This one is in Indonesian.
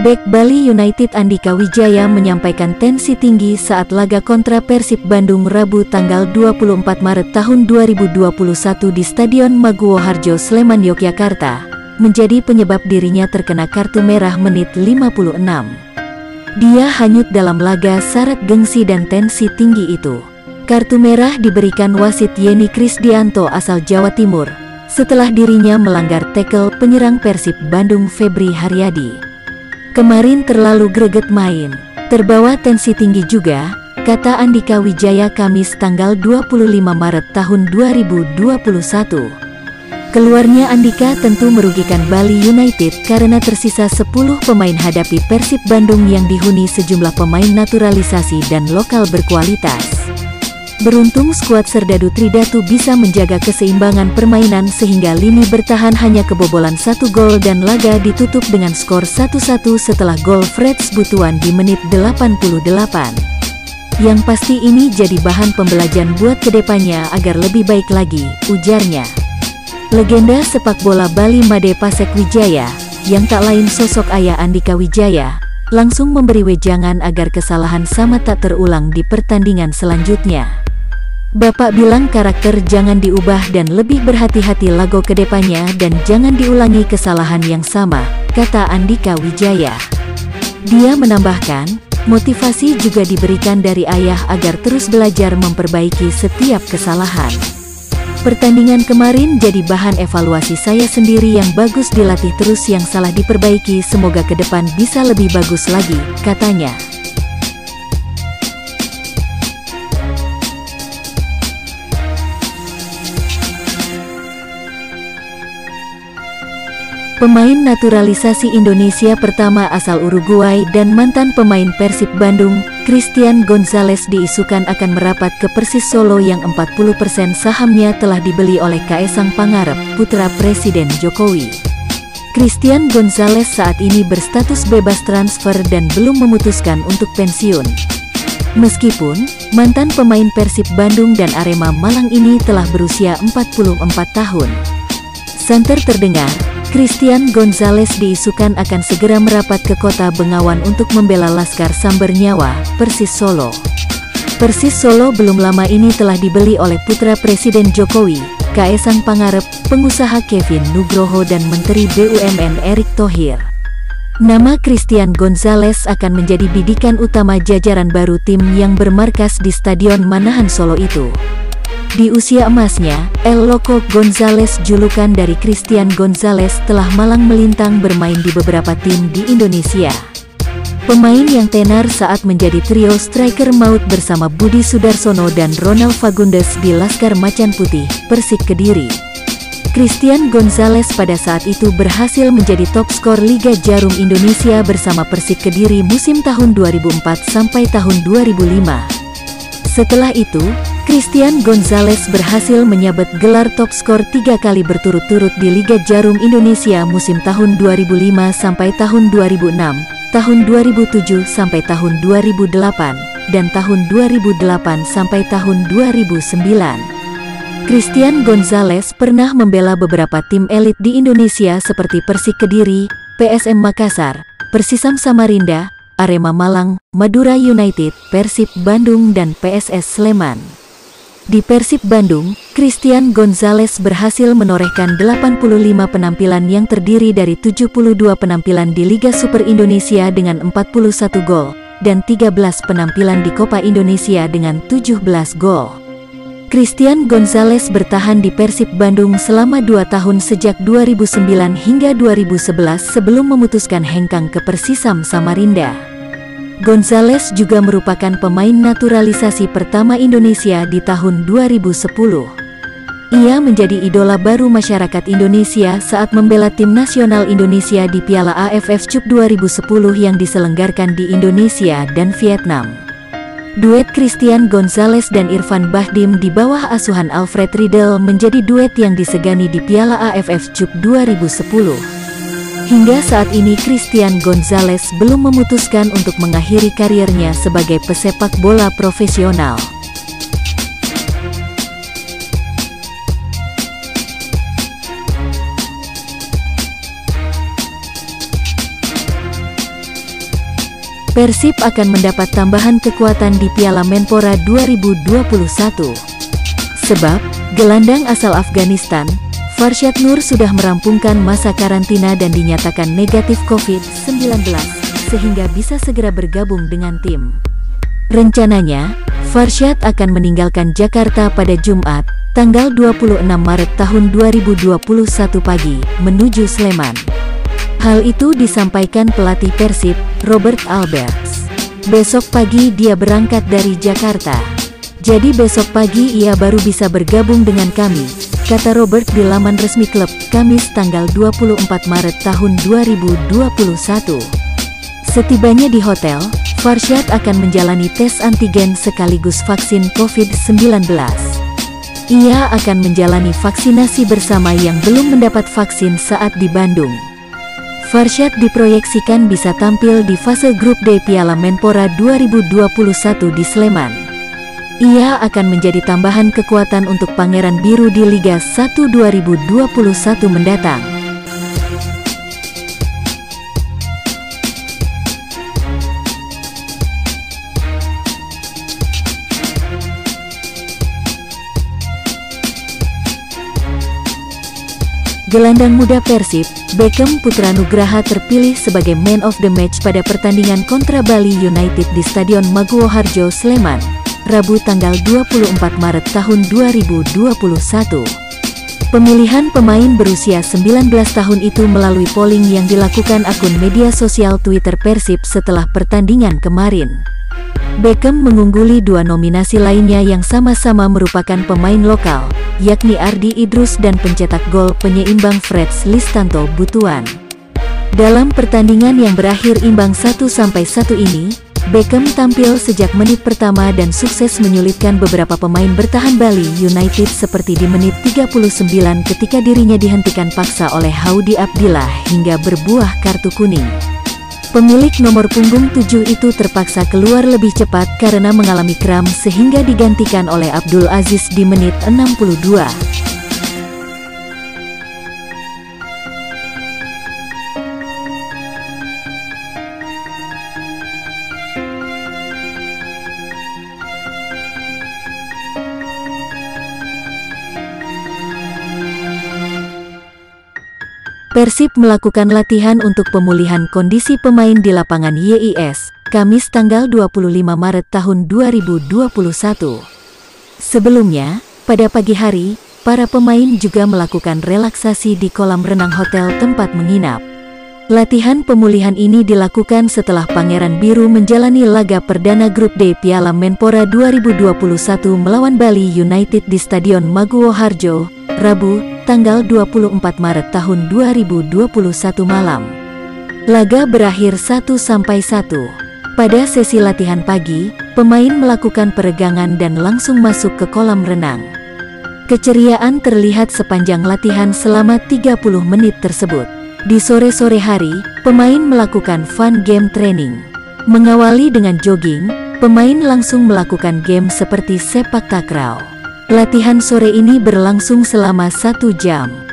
Bek Bali United Andika Wijaya menyampaikan tensi tinggi saat laga kontra Persib Bandung Rabu tanggal 24 Maret tahun 2021 di Stadion Maguwoharjo, Sleman, Yogyakarta, menjadi penyebab dirinya terkena kartu merah menit 56. Dia hanyut dalam laga syarat gengsi dan tensi tinggi itu. Kartu merah diberikan wasit Yeni Krisdianto asal Jawa Timur, setelah dirinya melanggar tackle penyerang Persib Bandung Febri Haryadi. Kemarin terlalu greget main, terbawa tensi tinggi juga, kata Andika Wijaya Kamis tanggal 25 Maret tahun 2021. Keluarnya Andika tentu merugikan Bali United karena tersisa 10 pemain hadapi Persib Bandung yang dihuni sejumlah pemain naturalisasi dan lokal berkualitas. Beruntung skuad serdadu Tridatu bisa menjaga keseimbangan permainan sehingga lini bertahan hanya kebobolan 1 gol dan laga ditutup dengan skor 1-1 setelah gol Freds Butuan di menit 88. Yang pasti ini jadi bahan pembelajaran buat kedepannya agar lebih baik lagi, ujarnya. Legenda sepak bola Bali Made Pasek Wijaya, yang tak lain sosok ayah Andika Wijaya, langsung memberi wejangan agar kesalahan sama tak terulang di pertandingan selanjutnya. Bapak bilang karakter jangan diubah dan lebih berhati-hati laga kedepannya dan jangan diulangi kesalahan yang sama, kata Andika Wijaya. Dia menambahkan, motivasi juga diberikan dari ayah agar terus belajar memperbaiki setiap kesalahan. Pertandingan kemarin jadi bahan evaluasi saya sendiri, yang bagus dilatih terus, yang salah diperbaiki, semoga ke depan bisa lebih bagus lagi, katanya. Pemain naturalisasi Indonesia pertama asal Uruguay dan mantan pemain Persib Bandung, Cristian Gonzáles, diisukan akan merapat ke Persis Solo yang 40% sahamnya telah dibeli oleh Kaesang Pangarep, putra Presiden Jokowi. Cristian Gonzáles saat ini berstatus bebas transfer dan belum memutuskan untuk pensiun. Meskipun mantan pemain Persib Bandung dan Arema Malang ini telah berusia 44 tahun. Santer terdengar, Cristian Gonzáles diisukan akan segera merapat ke kota Bengawan untuk membela Laskar Samber Nyawa, Persis Solo. Persis Solo belum lama ini telah dibeli oleh putra Presiden Jokowi, Kaesang Pangarep, pengusaha Kevin Nugroho dan Menteri BUMN Erick Thohir. Nama Cristian Gonzáles akan menjadi bidikan utama jajaran baru tim yang bermarkas di Stadion Manahan Solo itu. Di usia emasnya, El Loco Gonzáles, julukan dari Cristian Gonzáles, telah malang melintang bermain di beberapa tim di Indonesia. Pemain yang tenar saat menjadi trio striker maut bersama Budi Sudarsono dan Ronald Fagundes di Laskar Macan Putih, Persik Kediri. Cristian Gonzáles pada saat itu berhasil menjadi top skor Liga Jarum Indonesia bersama Persik Kediri musim tahun 2004 sampai tahun 2005. Setelah itu, Cristian Gonzáles berhasil menyabet gelar top skor 3 kali berturut-turut di Liga Jarum Indonesia musim tahun 2005 sampai tahun 2006, tahun 2007 sampai tahun 2008, dan tahun 2008 sampai tahun 2009. Cristian Gonzáles pernah membela beberapa tim elit di Indonesia seperti Persik Kediri, PSM Makassar, Persisam Samarinda, Arema Malang, Madura United, Persib Bandung dan PSS Sleman. Di Persib Bandung, Cristian Gonzáles berhasil menorehkan 85 penampilan yang terdiri dari 72 penampilan di Liga Super Indonesia dengan 41 gol, dan 13 penampilan di Copa Indonesia dengan 17 gol. Cristian Gonzáles bertahan di Persib Bandung selama 2 tahun sejak 2009 hingga 2011 sebelum memutuskan hengkang ke Persisam Samarinda. Gonzáles juga merupakan pemain naturalisasi pertama Indonesia di tahun 2010. Ia menjadi idola baru masyarakat Indonesia saat membela tim nasional Indonesia di Piala AFF Cup 2010 yang diselenggarkan di Indonesia dan Vietnam. Duet Cristian Gonzáles dan Irfan Bahdim di bawah asuhan Alfred Riddle menjadi duet yang disegani di Piala AFF Cup 2010. Hingga saat ini Cristian Gonzáles belum memutuskan untuk mengakhiri kariernya sebagai pesepak bola profesional. Persib akan mendapat tambahan kekuatan di Piala Menpora 2021. Sebab, gelandang asal Afghanistan, Farshad Nur sudah merampungkan masa karantina dan dinyatakan negatif COVID-19, sehingga bisa segera bergabung dengan tim. Rencananya, Farshad akan meninggalkan Jakarta pada Jumat, tanggal 26 Maret tahun 2021 pagi, menuju Sleman. Hal itu disampaikan pelatih Persib, Robert Alberts. Besok pagi dia berangkat dari Jakarta. Jadi besok pagi ia baru bisa bergabung dengan kami, kata Robert di laman resmi klub, Kamis tanggal 24 Maret tahun 2021. Setibanya di hotel, Farshad akan menjalani tes antigen sekaligus vaksin COVID-19. Ia akan menjalani vaksinasi bersama yang belum mendapat vaksin saat di Bandung. Farshad diproyeksikan bisa tampil di fase grup D Piala Menpora 2021 di Sleman. Ia akan menjadi tambahan kekuatan untuk Pangeran Biru di Liga 1 2021 mendatang. Gelandang muda Persib, Beckham Putra Nugraha terpilih sebagai Man of the Match pada pertandingan kontra Bali United di Stadion Maguwoharjo, Sleman, Rabu tanggal 24 Maret tahun 2021. Pemilihan pemain berusia 19 tahun itu melalui polling yang dilakukan akun media sosial Twitter Persib setelah pertandingan kemarin. Beckham mengungguli dua nominasi lainnya yang sama-sama merupakan pemain lokal, yakni Ardi Idrus dan pencetak gol penyeimbang Freds Listanto Butuan. Dalam pertandingan yang berakhir imbang 1-1 ini, Beckham tampil sejak menit pertama dan sukses menyulitkan beberapa pemain bertahan Bali United seperti di menit 39 ketika dirinya dihentikan paksa oleh Haudy Abdillah hingga berbuah kartu kuning. Pemilik nomor punggung 7 itu terpaksa keluar lebih cepat karena mengalami kram sehingga digantikan oleh Abdul Aziz di menit 62. Persib melakukan latihan untuk pemulihan kondisi pemain di lapangan YIS, Kamis tanggal 25 Maret tahun 2021. Sebelumnya, pada pagi hari, para pemain juga melakukan relaksasi di kolam renang hotel tempat menginap. Latihan pemulihan ini dilakukan setelah Pangeran Biru menjalani laga perdana Grup D Piala Menpora 2021 melawan Bali United di Stadion Maguwoharjo, Rabu, tanggal 24 Maret tahun 2021 malam. Laga berakhir 1-1. Pada sesi latihan pagi, pemain melakukan peregangan dan langsung masuk ke kolam renang. Keceriaan terlihat sepanjang latihan selama 30 menit tersebut. Di sore-sore hari, pemain melakukan fun game training. Mengawali dengan jogging, pemain langsung melakukan game seperti sepak takraw. Latihan sore ini berlangsung selama 1 jam.